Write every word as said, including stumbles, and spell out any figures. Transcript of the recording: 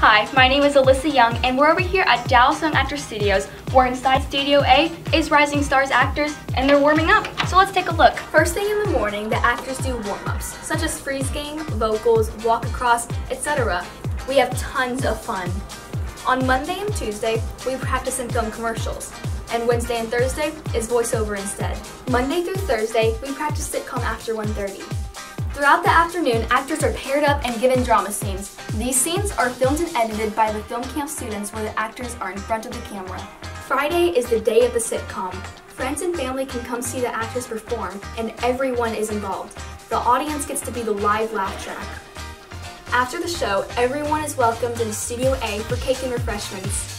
Hi, my name is Alyssa Young, and we're over here at Dallas Young Actors Studios, where inside Studio A is Rising Stars actors, and they're warming up, so let's take a look. First thing in the morning, the actors do warm-ups, such as freeze game, vocals, walk across, et cetera. We have tons of fun. On Monday and Tuesday, we practice and film commercials, and Wednesday and Thursday is voiceover instead. Monday through Thursday, we practice sitcom after one thirty. Throughout the afternoon, actors are paired up and given drama scenes. These scenes are filmed and edited by the film camp students, where the actors are in front of the camera. Friday is the day of the sitcom. Friends and family can come see the actors perform, and everyone is involved. The audience gets to be the live laugh track. After the show, everyone is welcomed into Studio A for cake and refreshments.